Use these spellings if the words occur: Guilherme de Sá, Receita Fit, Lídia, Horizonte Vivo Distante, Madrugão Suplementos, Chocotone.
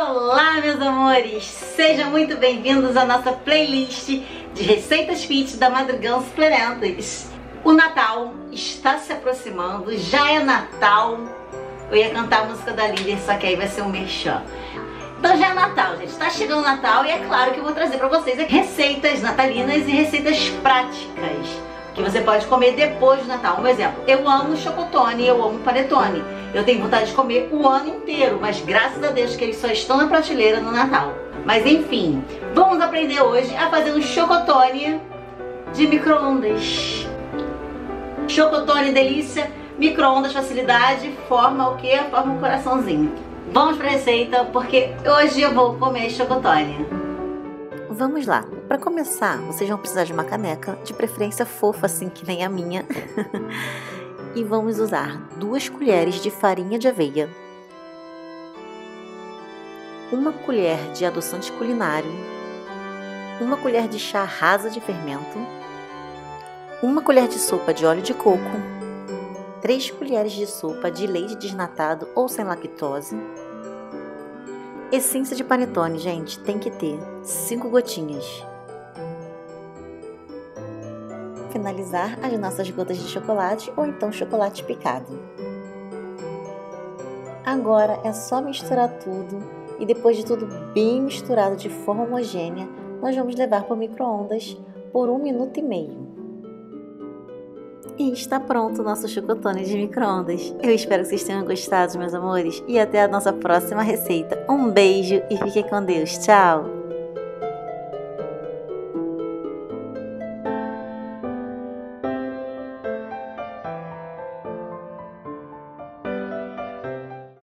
Olá, meus amores! Sejam muito bem-vindos à nossa playlist de receitas fit da Madrugão Suplementos. O Natal está se aproximando, já é Natal. Eu ia cantar a música da Lídia, só que aí vai ser um merchan. Então já é Natal, gente. Está chegando o Natal e é claro que eu vou trazer para vocês receitas natalinas e receitas práticas que você pode comer depois do Natal. Um exemplo, eu amo chocotone, eu amo panetone. Eu tenho vontade de comer o ano inteiro, mas graças a Deus que eles só estão na prateleira no Natal. Mas enfim, vamos aprender hoje a fazer um chocotone de micro-ondas. Chocotone, delícia, micro-ondas, facilidade, forma o que? Forma um coraçãozinho. Vamos para a receita, porque hoje eu vou comer chocotone. Vamos lá! Para começar, vocês vão precisar de uma caneca, de preferência fofa, assim que nem a minha. E vamos usar 2 colheres de farinha de aveia, 1 colher de adoçante culinário, 1 colher de chá rasa de fermento, 1 colher de sopa de óleo de coco, 3 colheres de sopa de leite desnatado ou sem lactose. Essência de panetone, gente, tem que ter 5 gotinhas. Finalizar as nossas gotas de chocolate ou então chocolate picado. Agora é só misturar tudo e depois de tudo bem misturado de forma homogênea, nós vamos levar para o micro-ondas por 1,5 minutos. E está pronto o nosso chocotone de micro-ondas. Eu espero que vocês tenham gostado, meus amores, e até a nossa próxima receita. Um beijo e fiquem com Deus. Tchau!